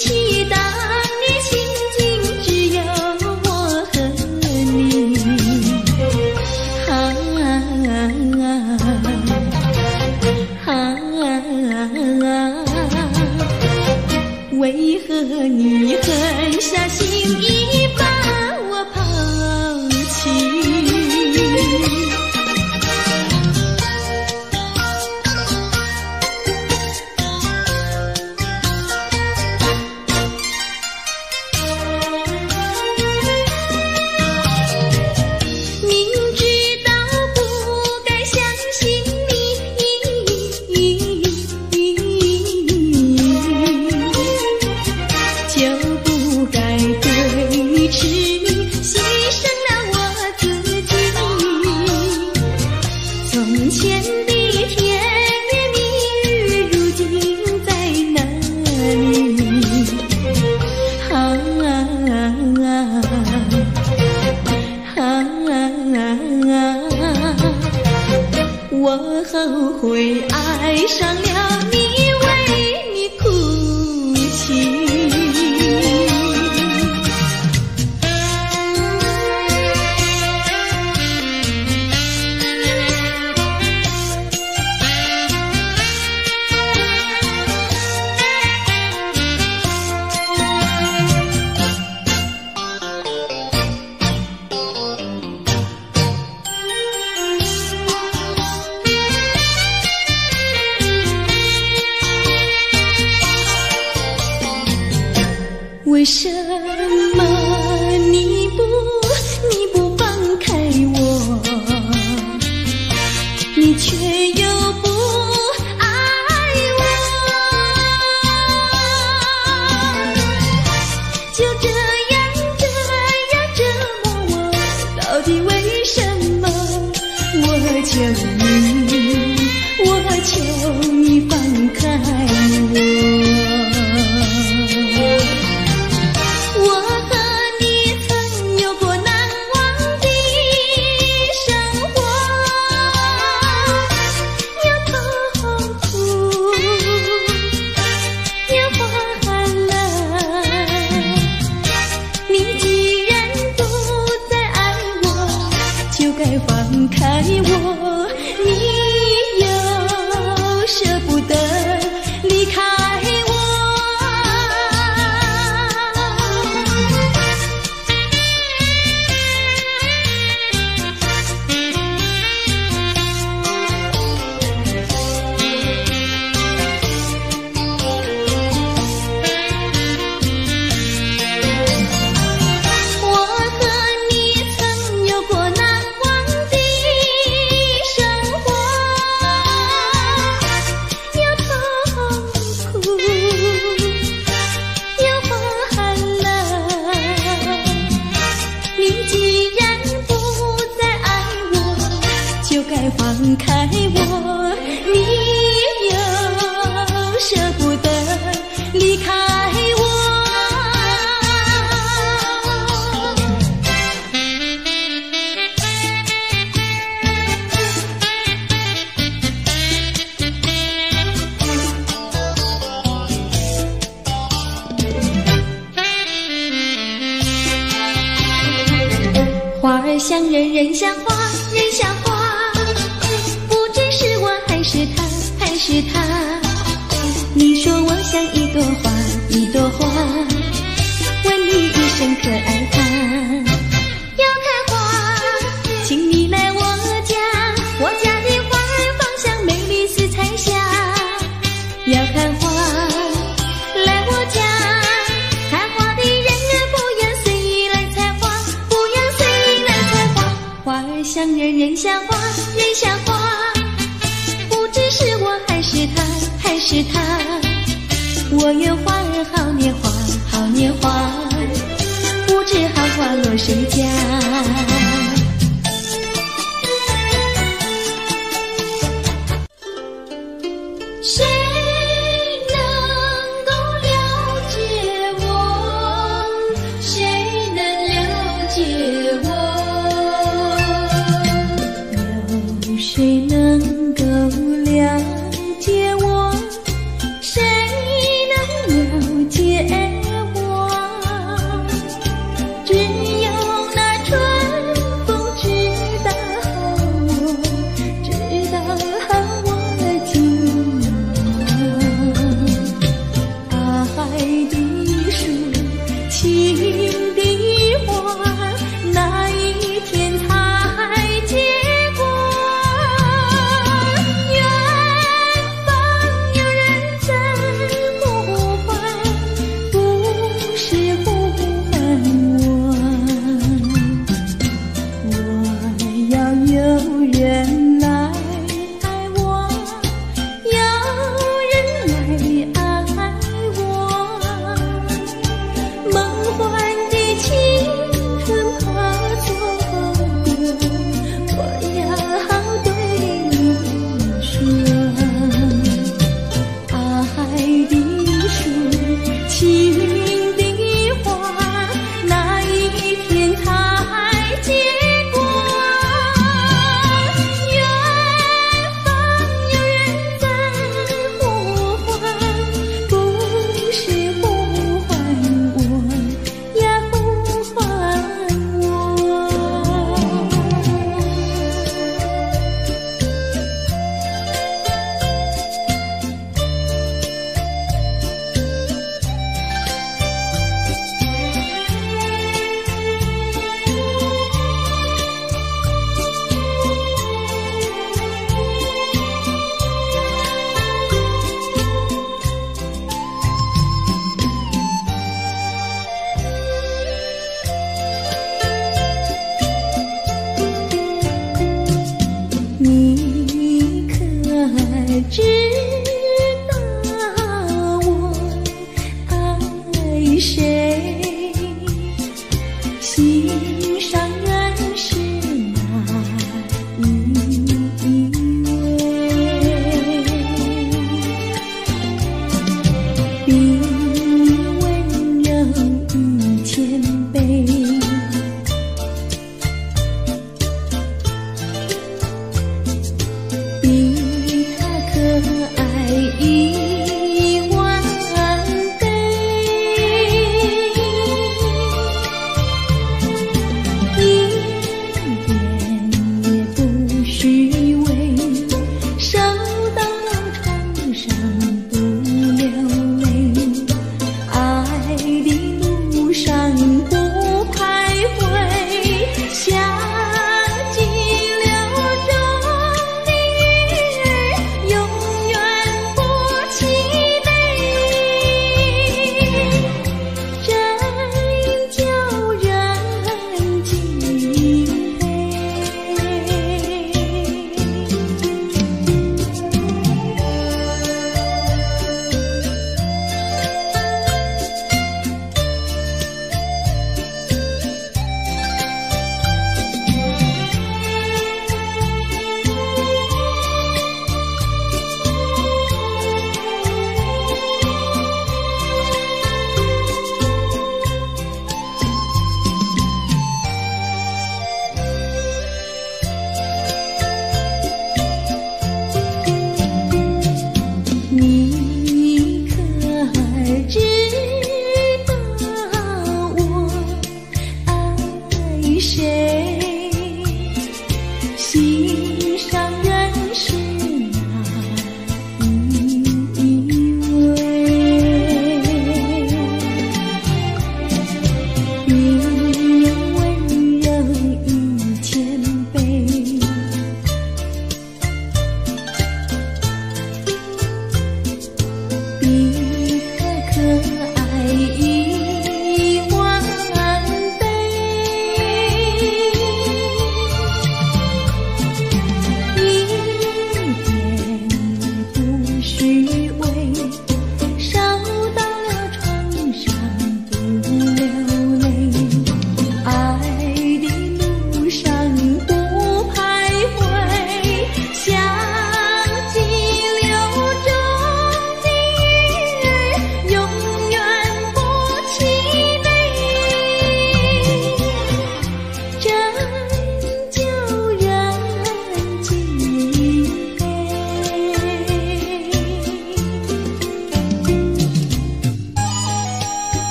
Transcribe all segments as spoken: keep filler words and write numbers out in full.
谁能了解我？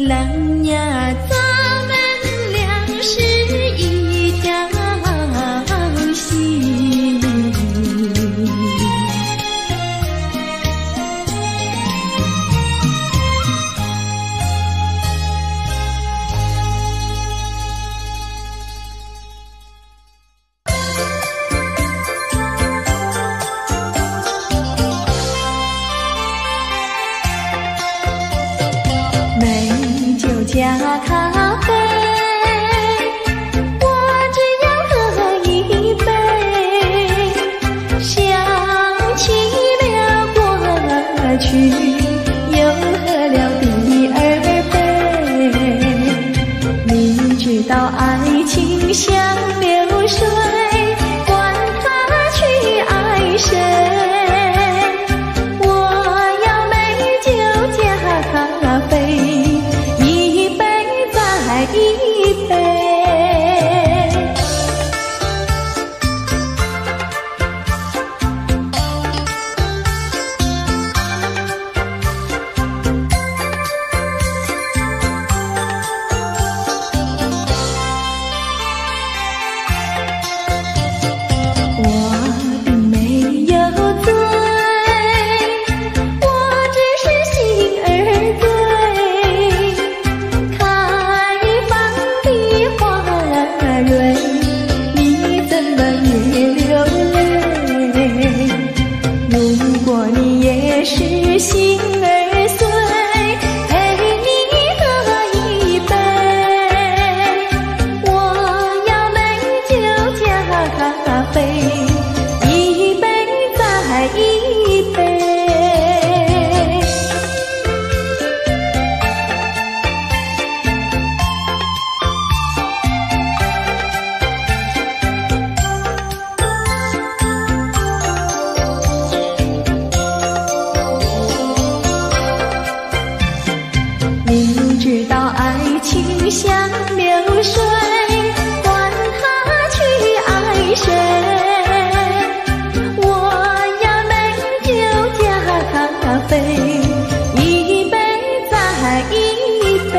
郎呀，咱们俩是一条心。美酒加咖啡，我只要喝一杯，想起了过去，又喝了第二杯。你知道爱情像流水，管它去爱谁，心儿碎，陪你喝一杯，我要美酒加咖啡，一杯再一杯。像流水，管它去爱谁，我要美酒加咖啡，一杯再一杯。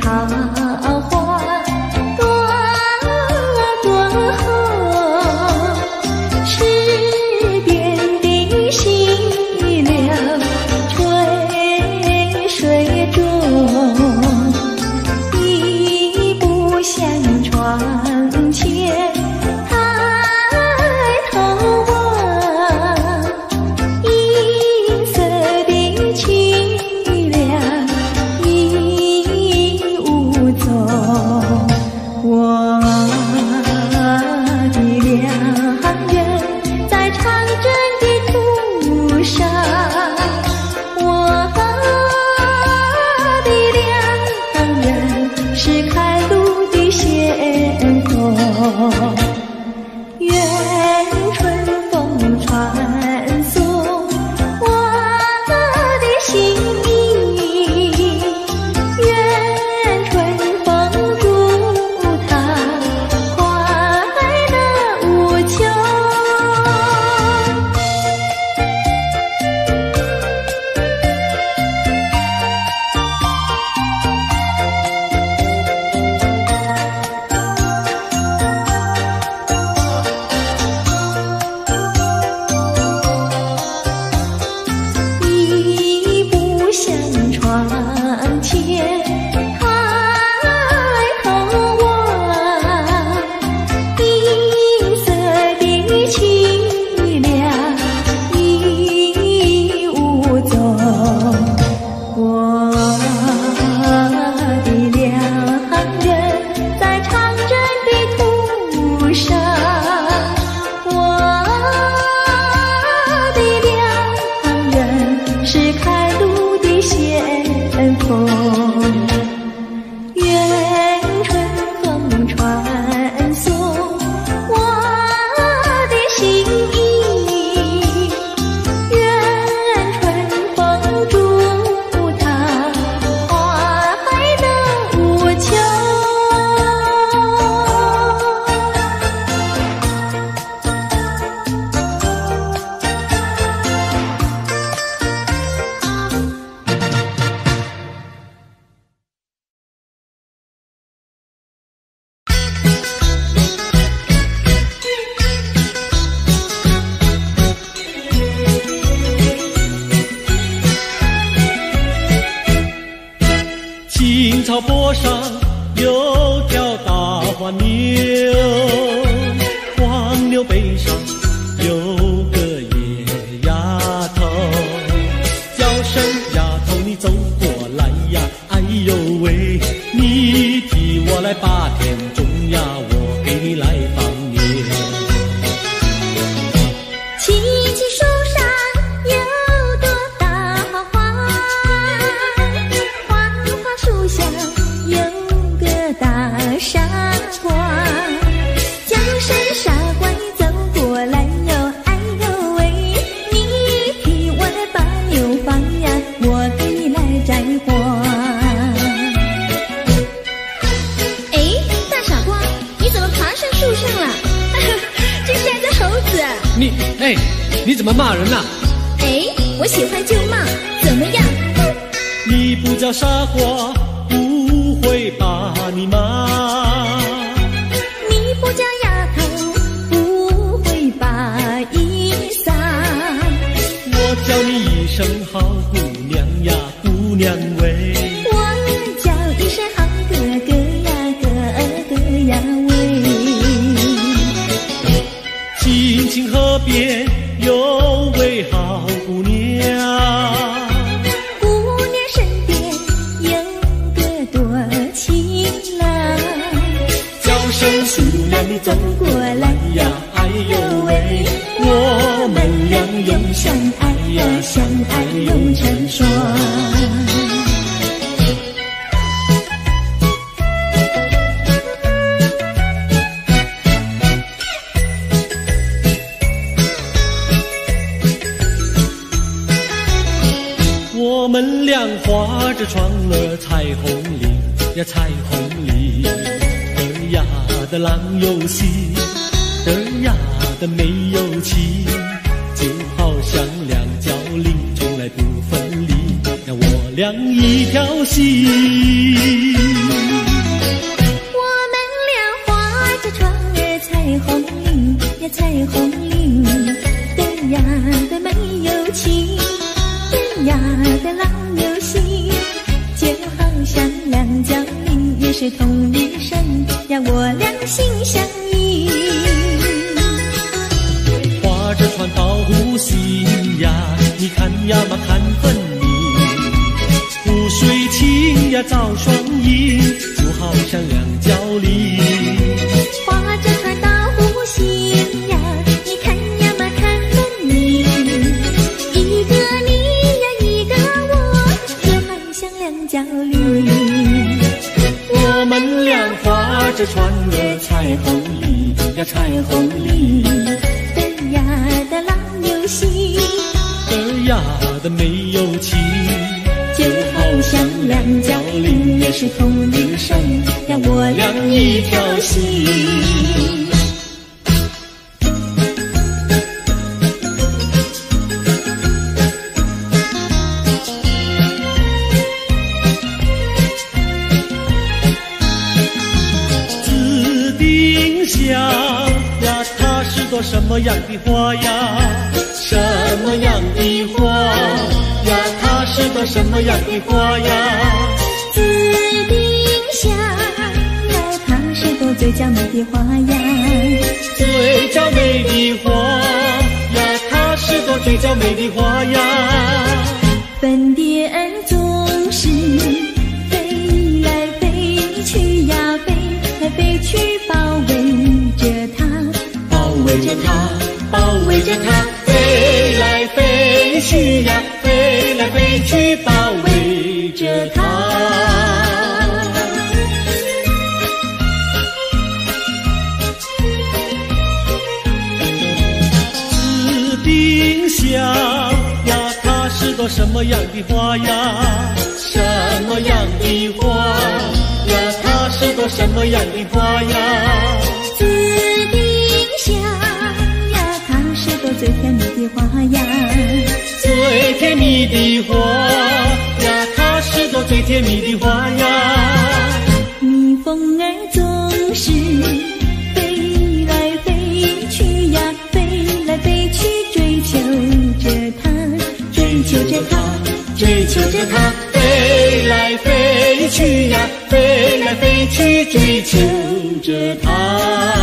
桃花朵朵红，是遍的心草坡上有条大黄牛，黄牛背上有个野丫头，叫声丫头你走过来呀，哎呦喂，你替我来把田种呀，我给你来放牛。奇奇树上有朵大花，花花树下有个大傻瓜，叫声傻瓜你走过来哟，哎呦喂，你替我来把牛放呀，我给你来摘花。树上了，这是一只猴子。你哎，你怎么骂人呢、啊？哎，我喜欢就骂，怎么样？你不叫傻瓜，不会把你骂。你不叫丫头，不会把衣撒。我叫你一声好姑娘呀，姑娘喂。我叫一声好哥哥呀，哥哥呀喂。青青河边有位好姑娘，姑娘身边有个多情郎，叫声情郎你走过来呀，哎呦喂，我们俩永相爱呀，相爱永成双。我们俩划着船儿，彩虹里呀，彩虹里，得呀的郎有喜，得呀的没有妻，就好像两角鳞，从来不分离呀，我俩一条心。我们俩划着船儿，彩虹里呀，彩虹里，得呀的没有妻。呀的郎有喜，就好像两角鳞，也是同一生呀，我俩心相依。划着船到湖西呀，你看呀嘛看分明，湖水清呀照双影，就好像两角鳞。划着船到湖西呀，你看呀嘛看分明，一个你。脚里，我们俩划着船儿，彩虹里呀，彩虹里，得呀的郎有喜，得呀的没有妻，就好像两角鳞，也是同一生呀，我俩一条心。什么样的花呀，什么样的花呀，它是朵什么样的花呀，紫丁香呀，它是朵最娇美的花呀，最娇美的花呀，它是朵最娇美的花呀，粉蝶儿总是飞来飞去呀，飞来飞去包围着它，包围着它，包围着它，飞来飞去呀，飞来飞去，包围着它。紫丁香呀，它是朵什么样的花呀？什么样的花呀？它是朵什么样的花呀？紫丁。最甜蜜的花呀，最甜蜜的花呀，它是朵最甜蜜的花呀。蜜蜂儿总是飞来飞去呀，飞来飞去追求着它，追求着它，追求着它。飞来飞去呀，飞来飞去追求着它。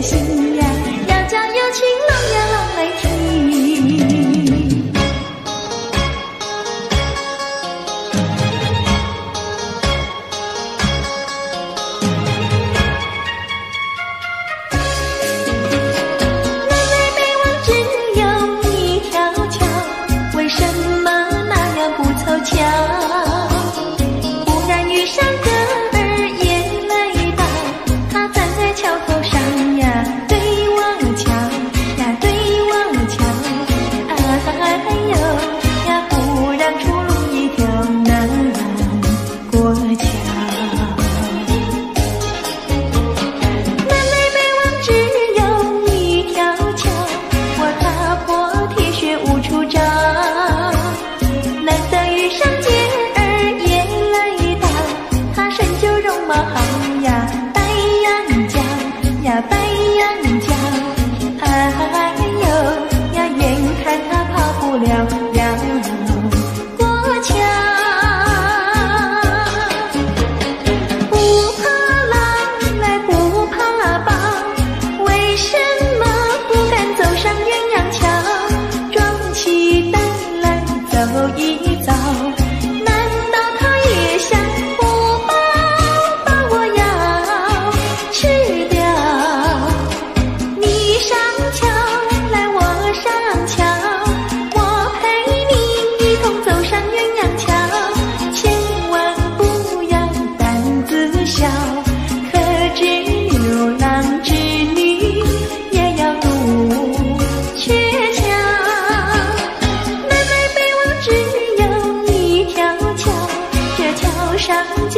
心呀，要交友情郎呀。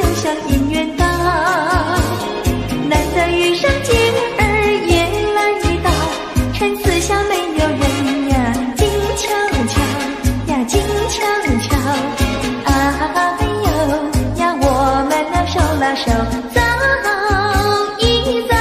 就像姻缘到，难得遇上今儿夜来一到，趁此宵没有人呀，静悄悄呀，静悄悄啊哟呀，我们啊手拉手走一走。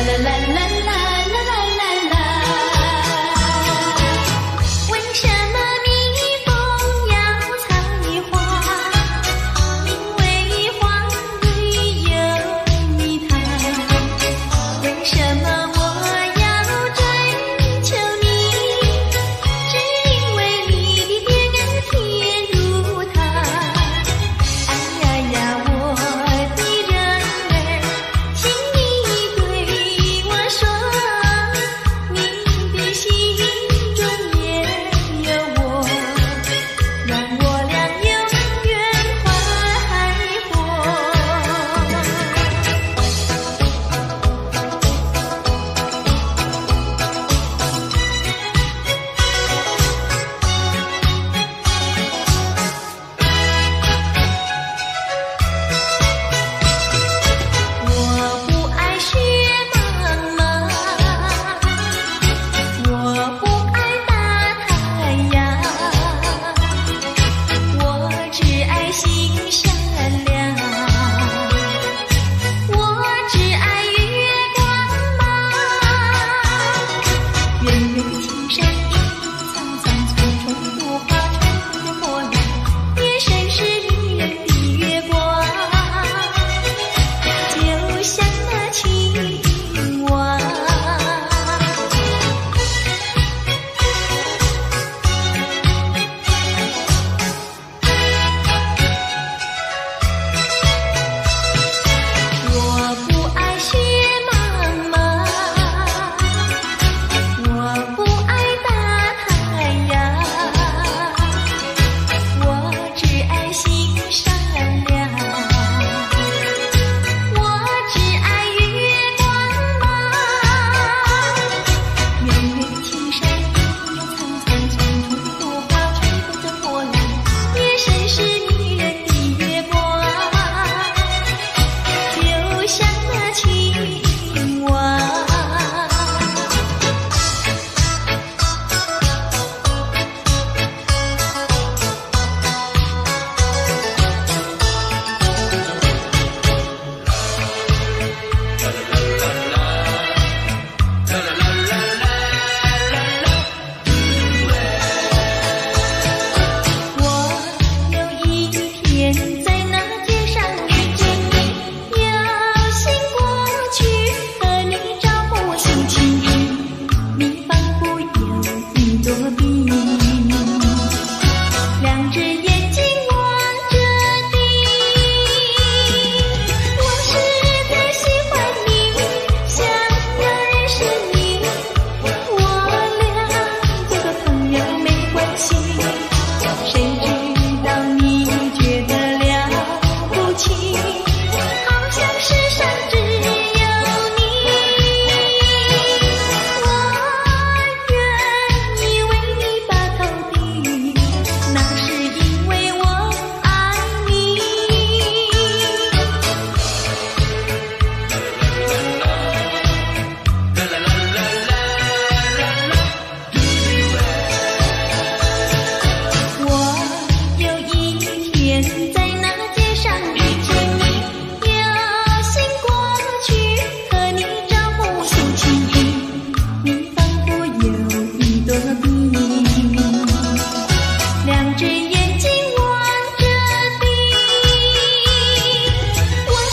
啦啦啦啦啦啦啦啦。为什么蜜蜂要采花？因为花里有蜜糖。为什么我要追求你？只因为你的甜甘甜如糖。哎呀呀，我的人儿，请你对我说，你的心中也有我，让我俩永远快活。我不爱雪茫茫，我不爱大太阳，我只爱心善良，我只爱月光芒。远远的青山隐藏藏丛中的花，丛中的茉莉，夜深是迷人的月光，就像那青蛙。我不爱雪茫茫，我不爱大太阳，我只爱心善良，我只爱月光芒。远远的青山隐隐藏藏丛中的花，丛中的茉莉，夜深是迷人的月光，就像那青蛙。我有一天在那天上遇见你，有幸过去和你朝暮相亲，你仿佛有一朵冰，两只眼睛望着你。我实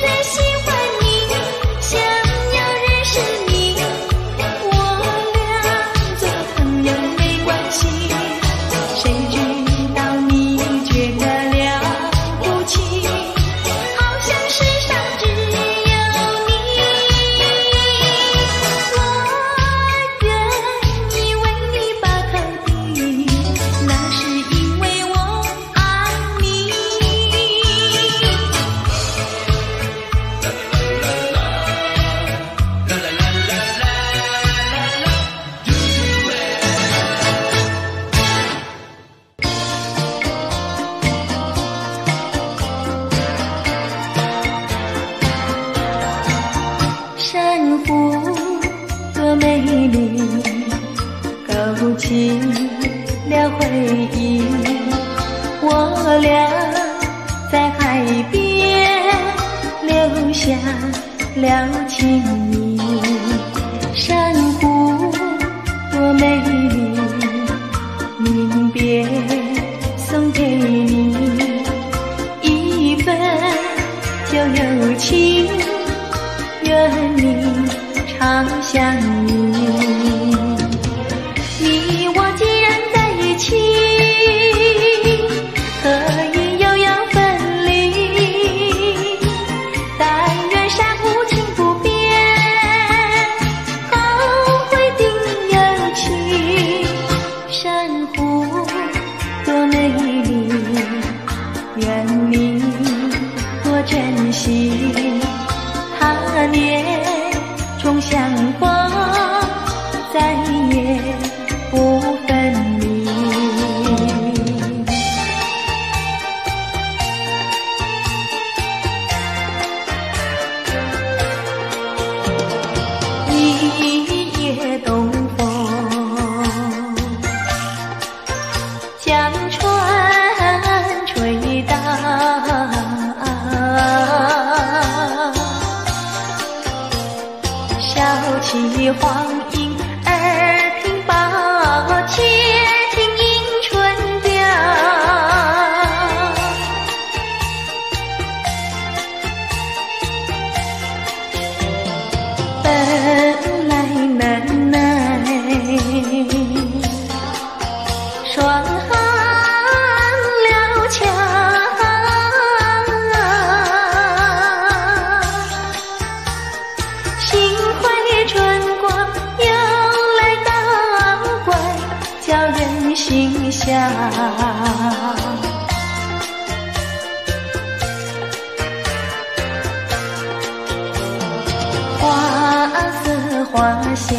在喜欢你，想要认识你，我俩做个朋友没关系。谁知道你觉得了不起，好像世上只有你。我愿意为你把头低，那是因为我爱你。我有一天在那街上遇见你，有幸过去和你朝暮相亲，你仿佛有一朵冰，两只眼睛望着你。我实在喜欢你，想要认识你，我俩做个朋友没关系。谁知道你觉得了不起，好像世上只有你。我愿意为你把头低，那是因为我爱你。山湖多美丽，勾起了回忆。我俩在海边留下了情谊。你常相依。你我既然在一起，何以又要分离？但愿山无情不变，后会定有期。珊瑚多美丽，愿你多珍惜。 那年终相逢，再也不分离。一夜东风，江船吹荡。 起黄莺儿品抱，且听迎春调。本来难耐，霜寒料峭。心。 心笑，花似花香，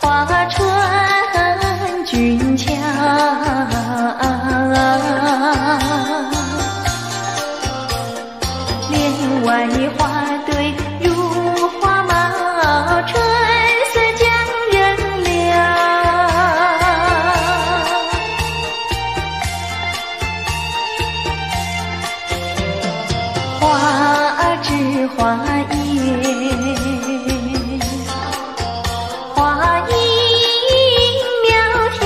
花穿俊俏，帘外花堆如花茂。 花叶，花影袅袅，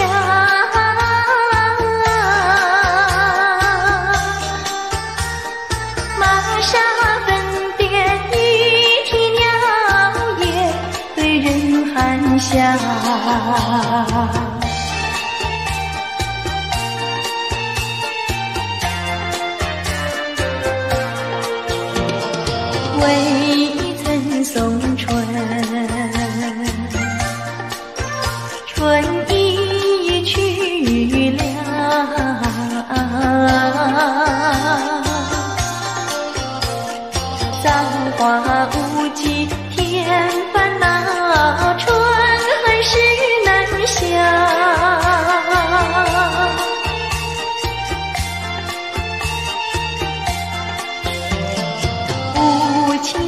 马沙粉蝶一啼鸟，也对人含笑。未曾送春，春意去了。造化无极，添烦恼，春恨事难消。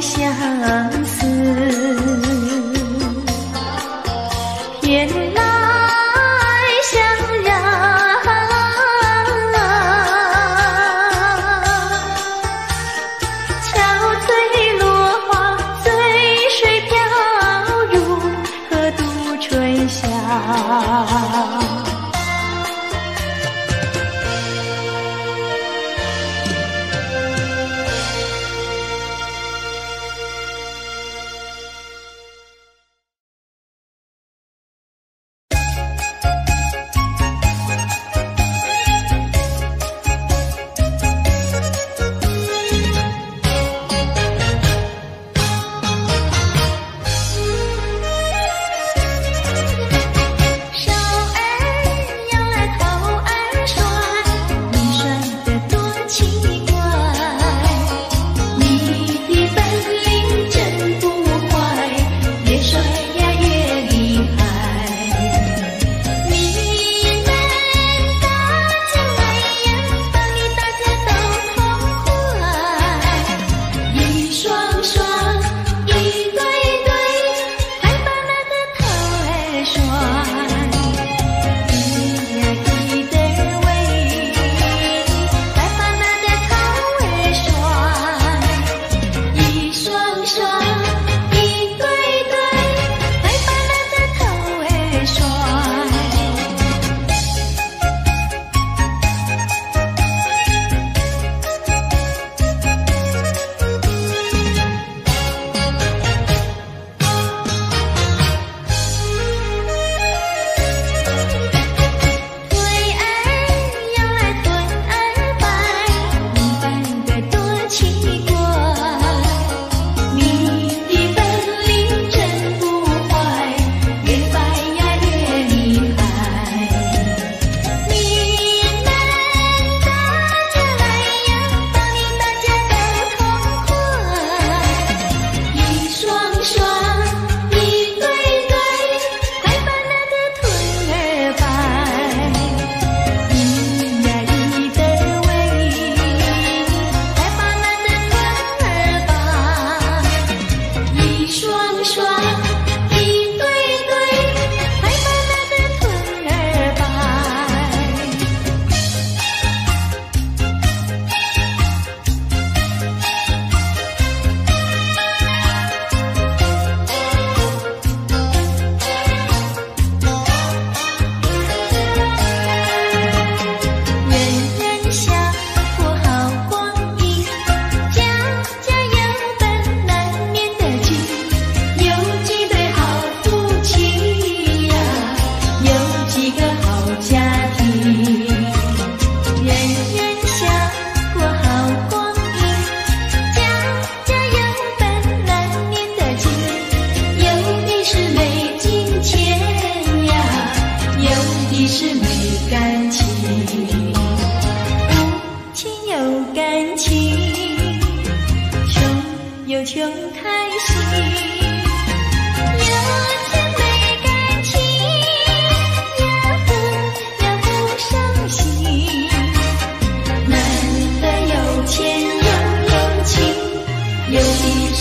相思，偏来相绕。憔悴落花随水飘，更开心。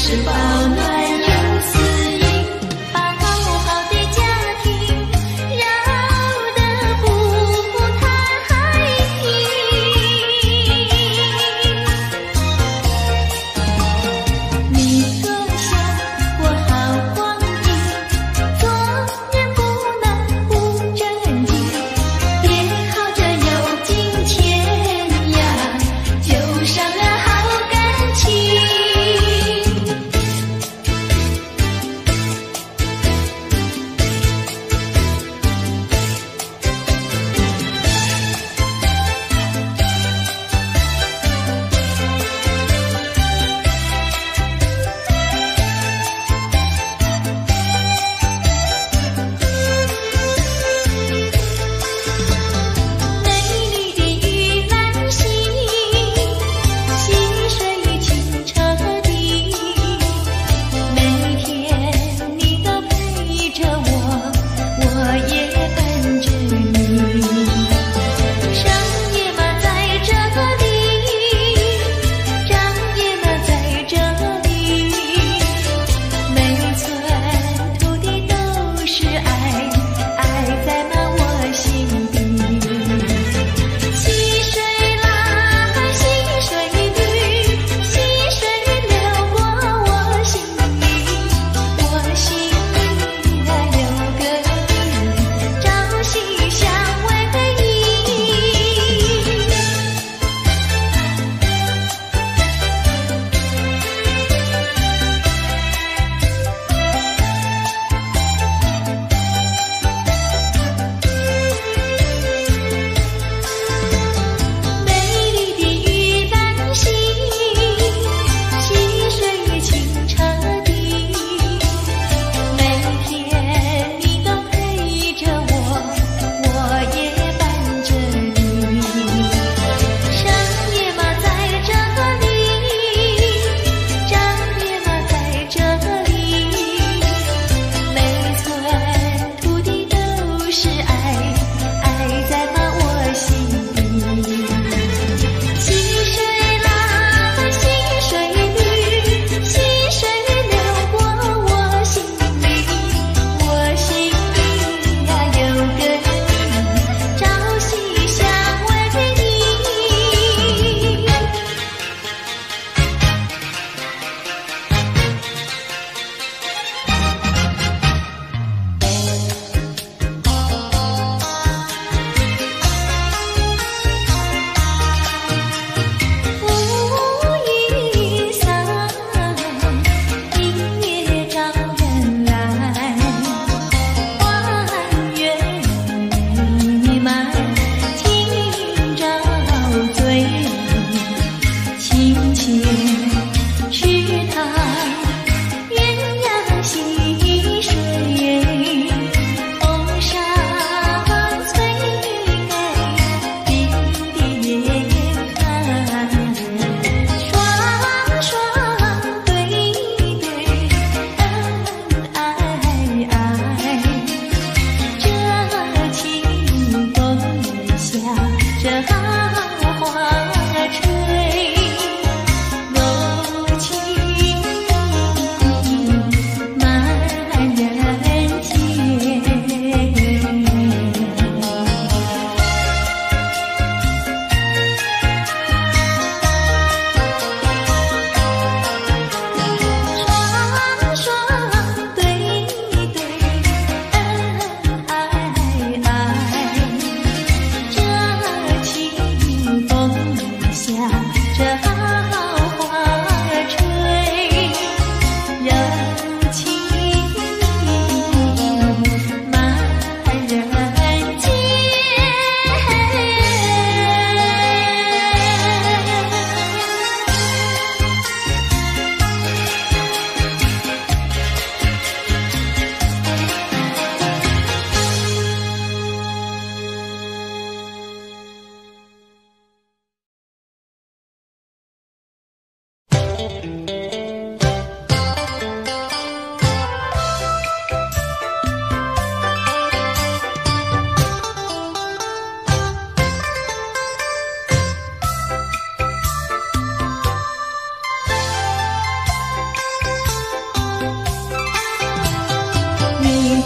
是保暖又私营，把照顾好对家庭，绕得不太平。你多想过好光阴，做人不能不正经，别耗着有金钱呀，就伤了好感情。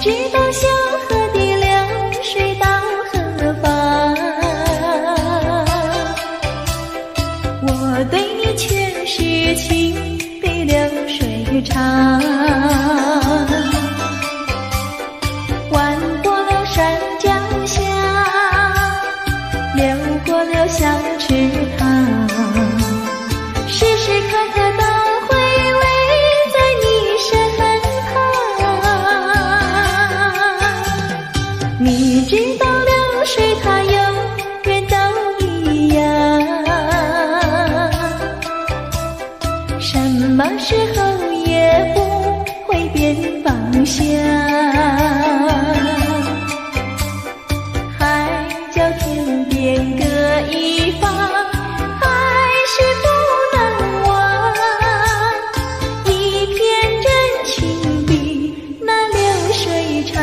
直到小河的凉水到何方？我对你全是情，比流水长。弯过了山脚下，流过了小池塘，时时刻刻都。 你知道流水它永远都一样，什么时候也不会变方向。海角天边各一方，还是不能忘一片真情比那流水长。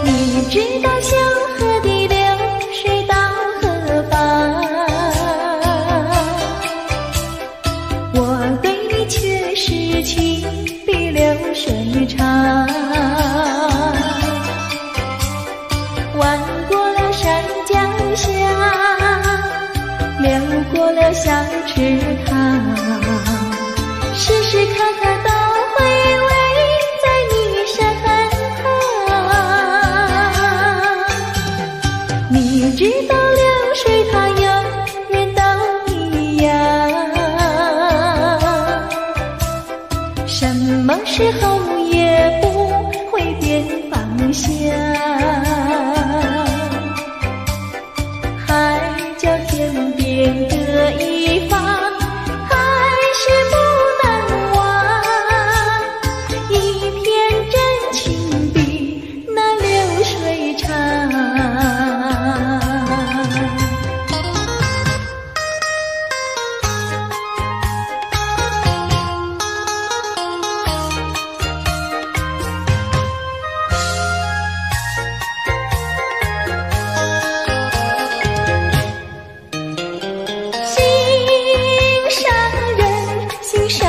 你知道小河的流水到何方？我对你却是情比流水长。弯过了山脚下，流过了小池塘，时时刻刻都会。 你知道流水它永远都一样，什么时候也不会变方向。海角天边各一方，还是不能忘一片真情比那流水长。 深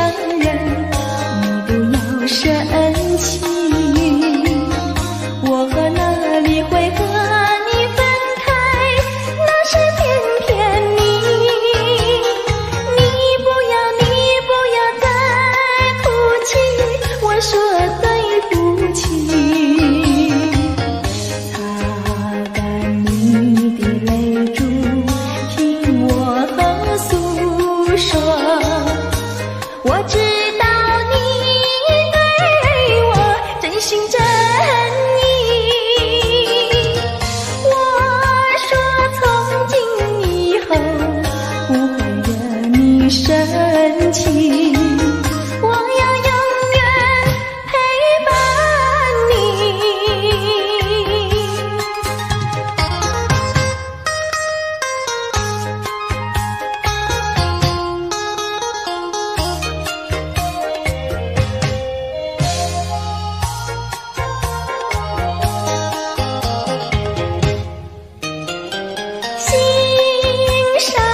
情，我要永远陪伴你。心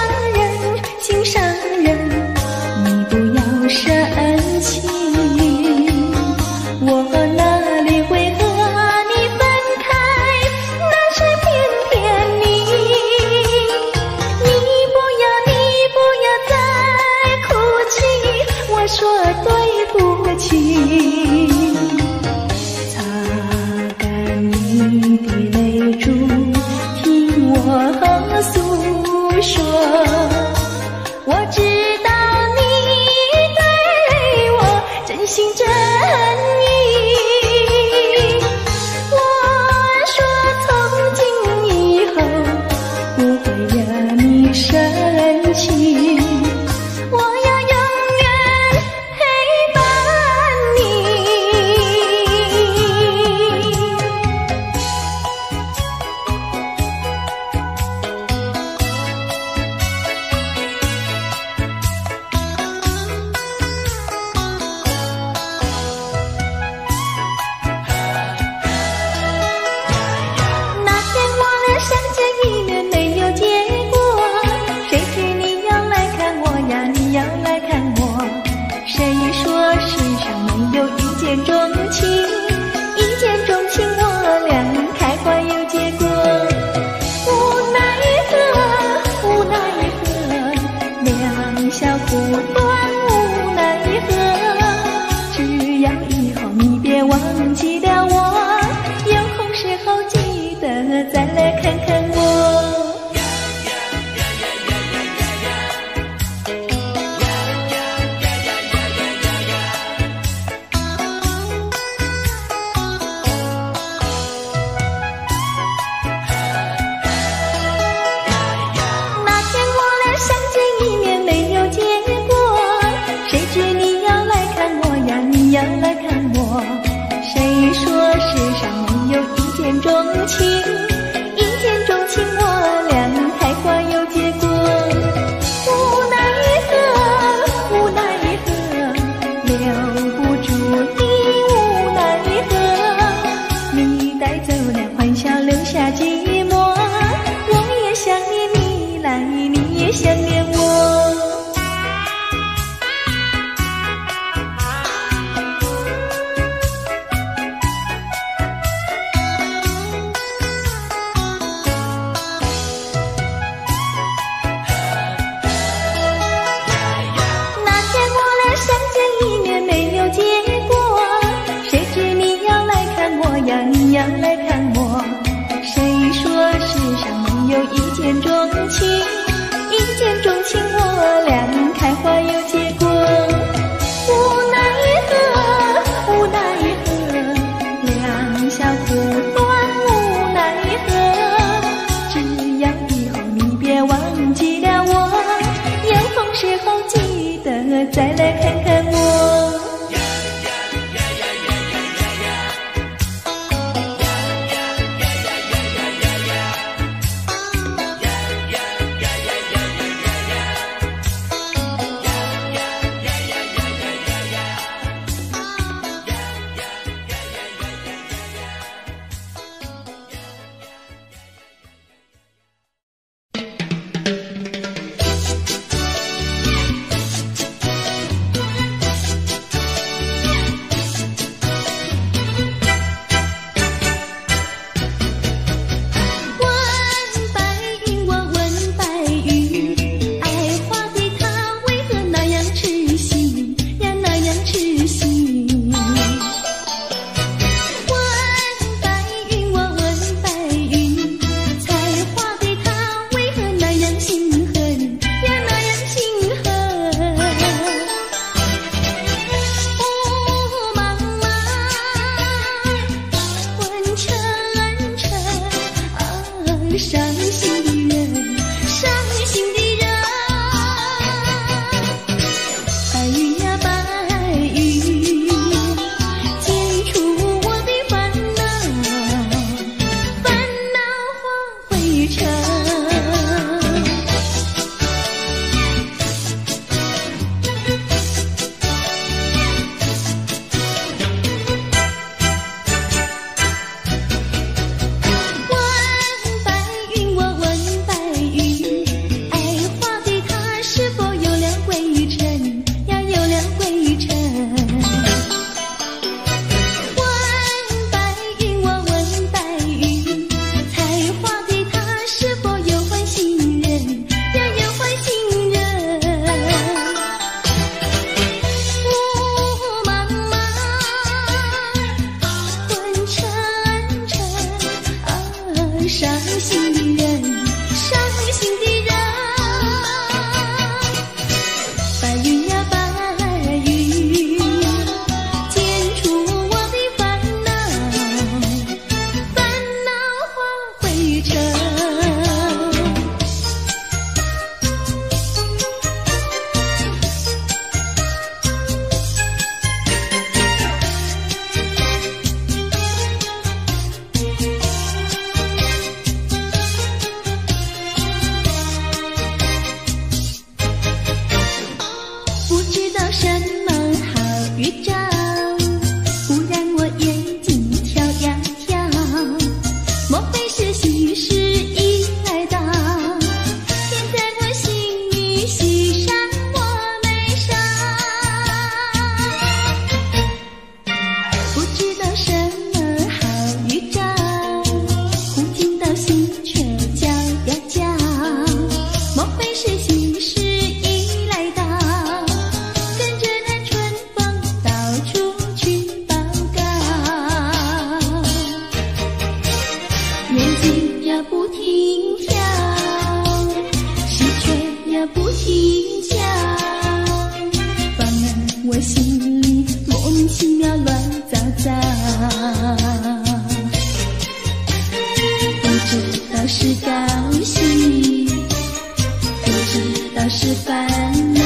上人，心上人。 擦干你的泪珠，听我和诉说。我知道你对我真心真意。我说从今以后不会惹你生气。 我要永远陪伴你。见钟情，一见钟情我俩开花有结果。无奈何，无奈何，两小无端无奈何。只要以后你别忘记了我，有空时候记得再来看看我。奇妙乱糟糟，不知道是高兴，不知道是烦恼，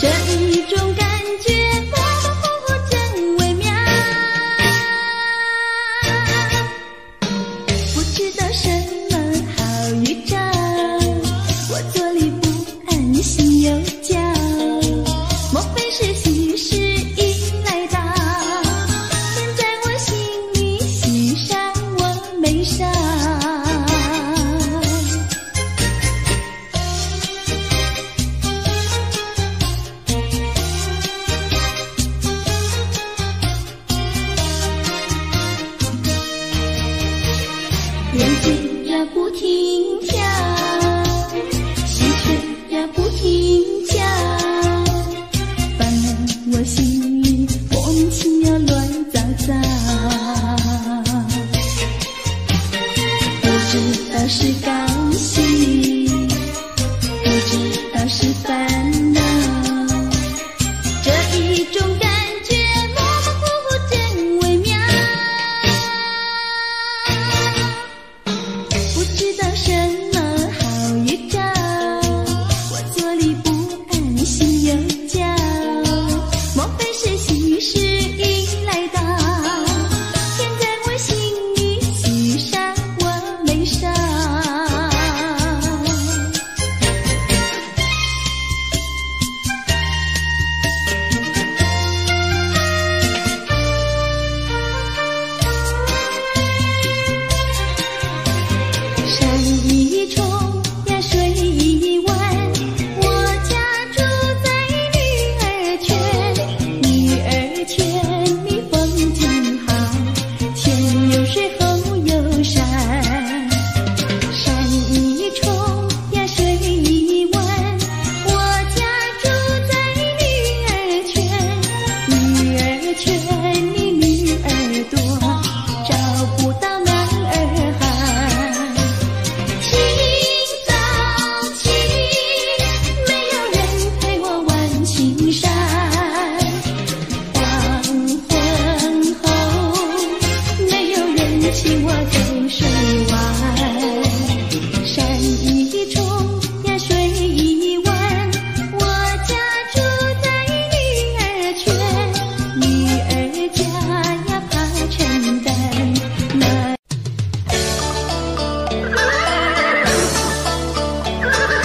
这一种感觉模糊真微妙。不知道什么好预兆，我坐立不安，心又焦，莫非是心事已来到，闷在我心里，喜上我眉梢。眼睛呀不停跳，心却呀不停叫，烦恼我心里莫名其妙乱糟糟。不知道是高兴，不知道是烦恼，这一种感觉模模糊糊真微妙。不知道什么好预兆，我坐立不安，心又焦，莫非是喜事已来到，甜在我心里，喜上我眉梢。山一重呀，水一弯，我家住在女儿泉。女儿泉里风景好，前有水后有山。山一重呀，水一弯，我家住在女儿泉。女儿泉里女儿多，找不到男儿汉。清早起，没有人陪我玩青山。黄昏后，没有人请我走水湾。山一重呀，水一弯，我家住在女儿泉。女儿家呀，怕承担那。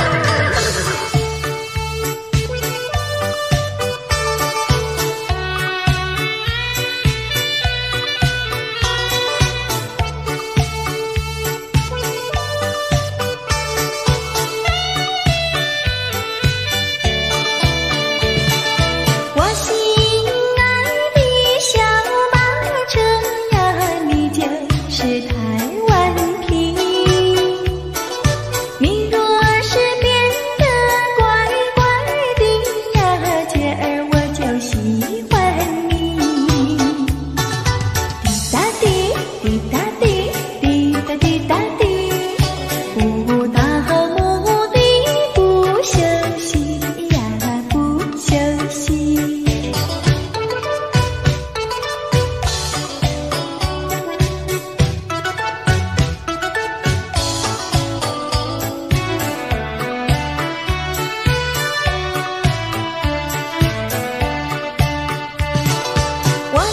我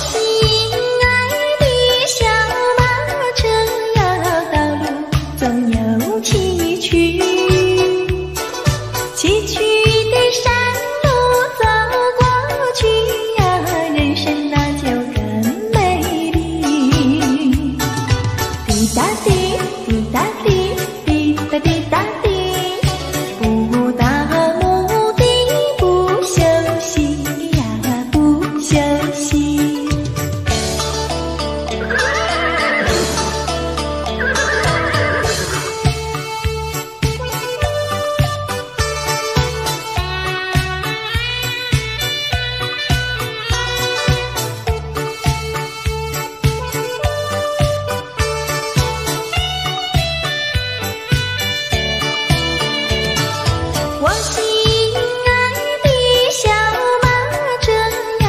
心爱的小马车呀，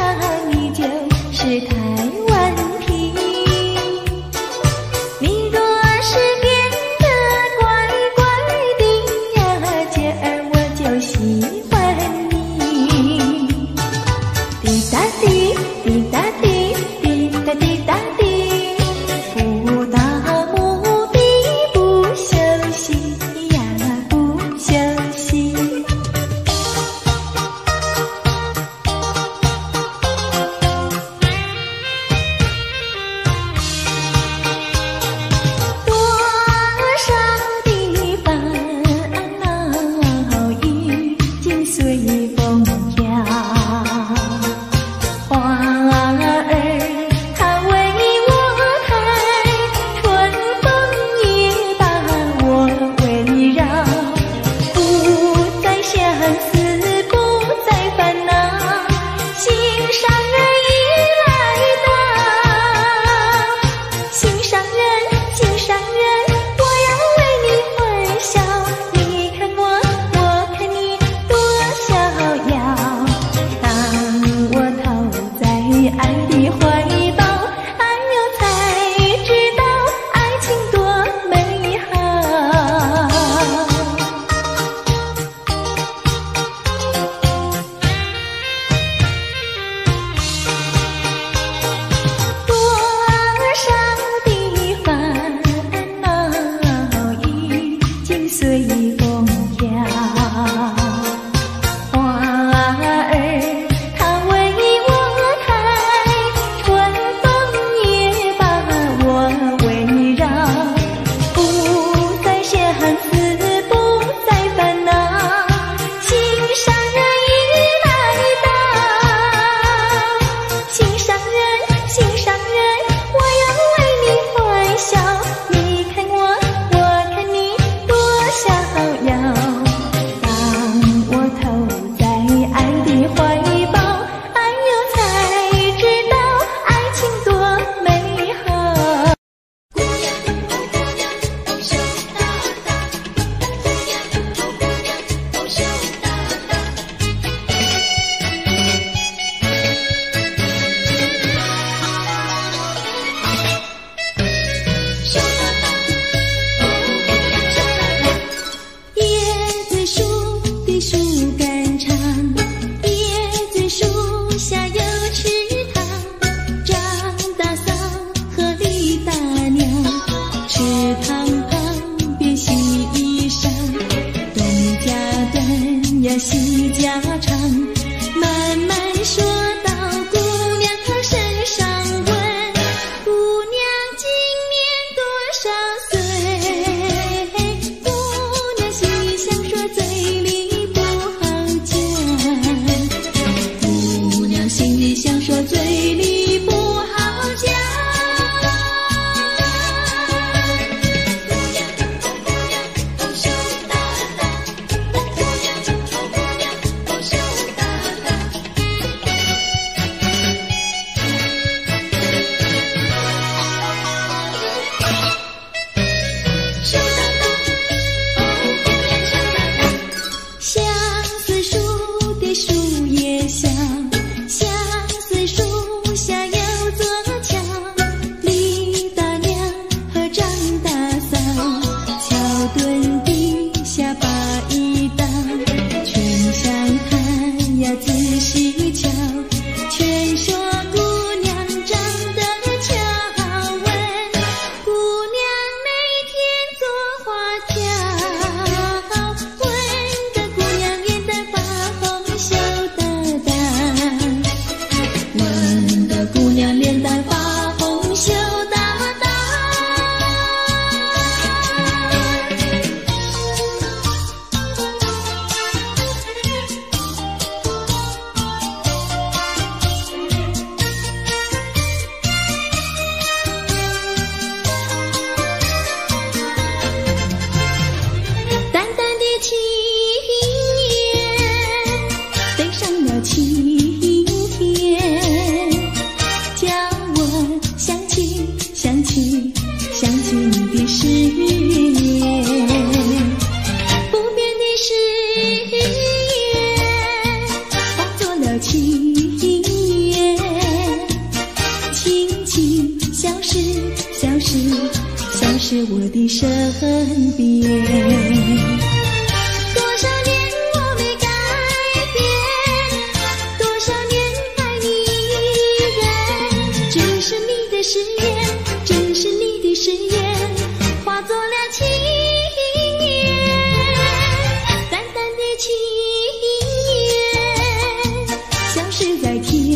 是我的身边。多少年我没改变，多少年爱你依然。这是你的誓言，这是你的誓言，化作了情言，淡淡的情言，消失在天。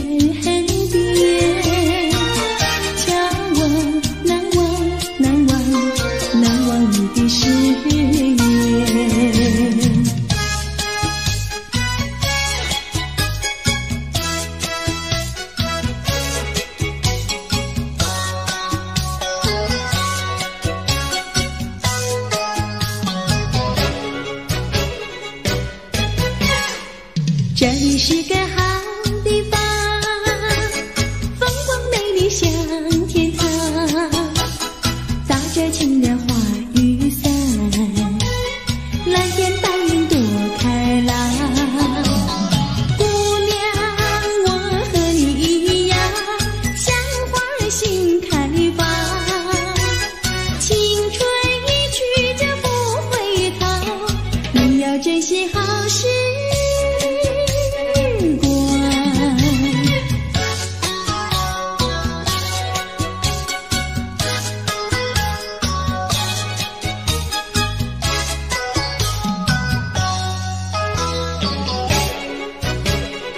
这里是个好地方，风光美丽像天堂，打着情人花雨伞，蓝天白云多开朗。姑娘，我和你一样，像花儿新开放，青春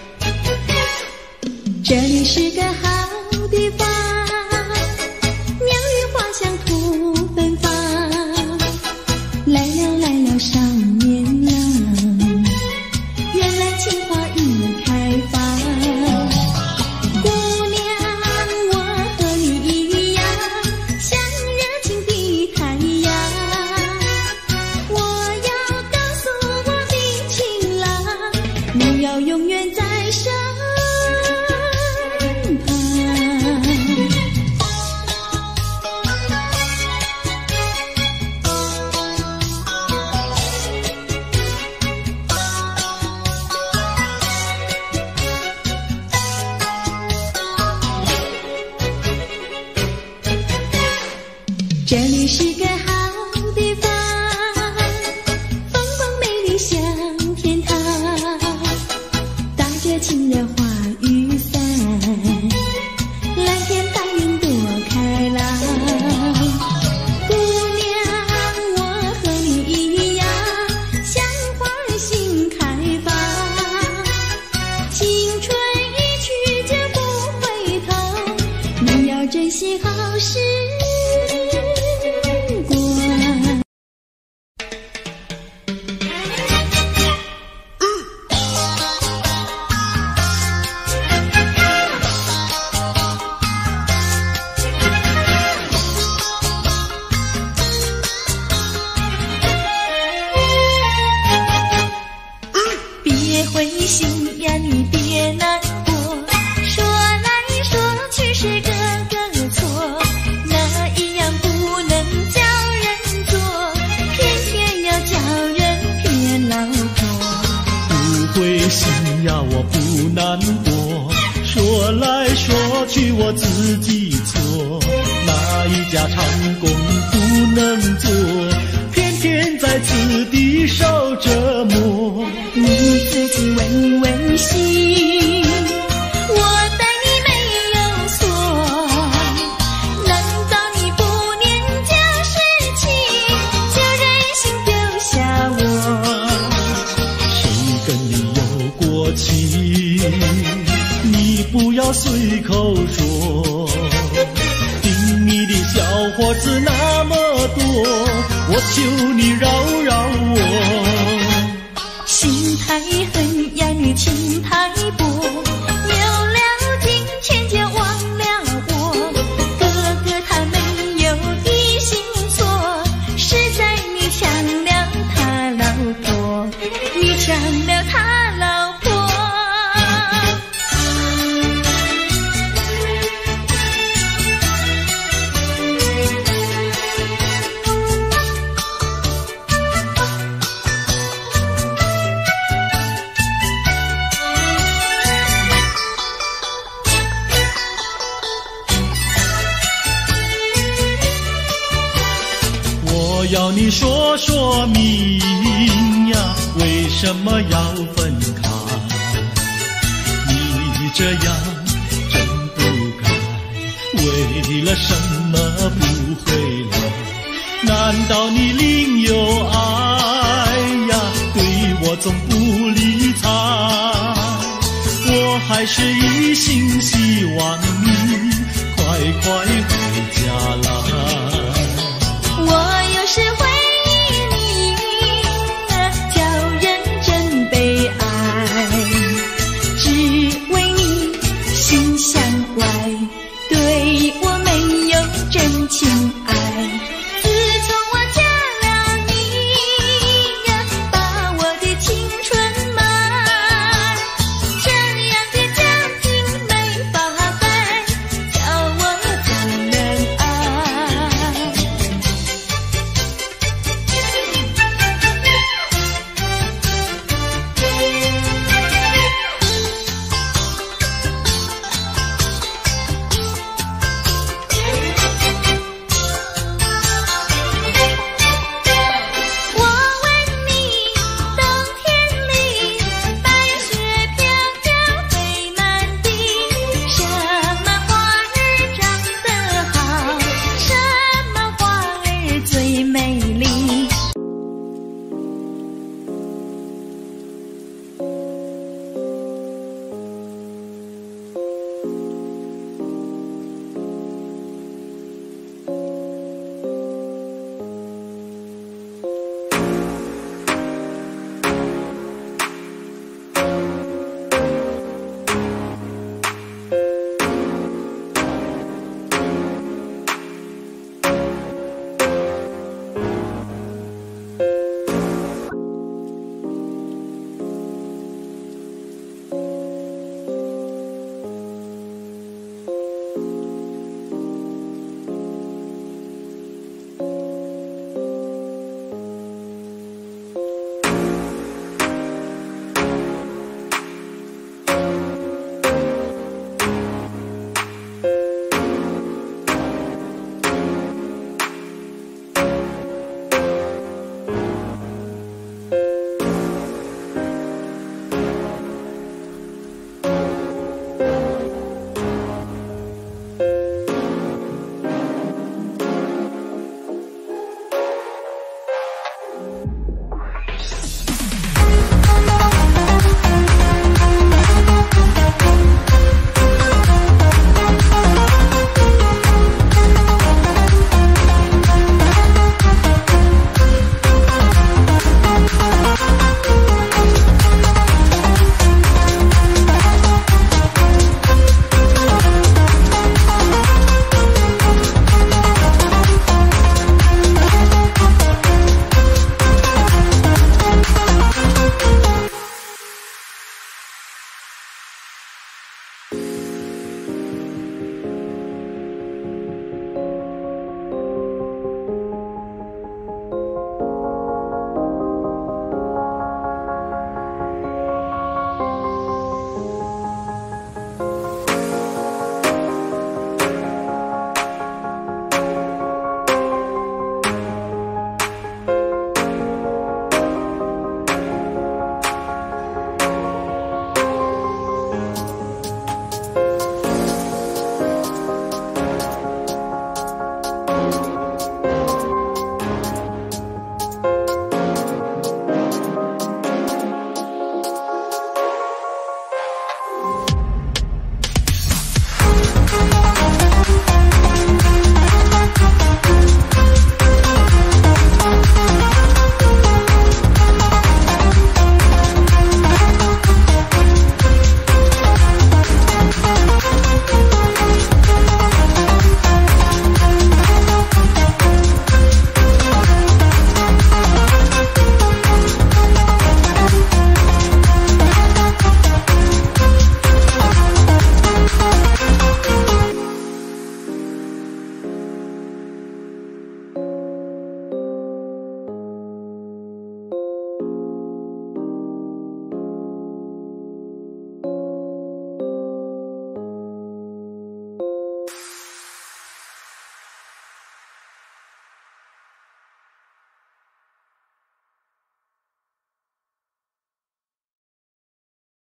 一去就不回头，你要珍惜好时这里是个好地方，鸟语花香吐芬芳，来了来了少年郎，原来情花已开放。姑娘，我和你一样，像热情的太阳，我要告诉我的情郎，你要永远在身这里是个好地方，风光美丽像天堂，打着情人花雨伞，蓝天白云多开朗。姑娘，我和你一样，像花儿新开放，青春一去就不回头，你要珍惜好时心呀，我不难过。说来说去，我自己错。哪一家长工不能做？天天在此地受折磨。你自己问问心，我待你没有错。难道你不念旧时情，就忍心丢下我？谁跟你？过期，你不要随口说。顶你的小伙子那么多，我求你饶饶我。心太狠呀，你情太薄，有了金钱就忘了我。哥哥他们有的心错，是在你抢了他老婆，你抢了他老婆。我要你说说明呀，为什么要分开？你这样真不该，为了什么不回来？难道你另有爱呀？对我总不理睬，我还是一心希望你快快回家来。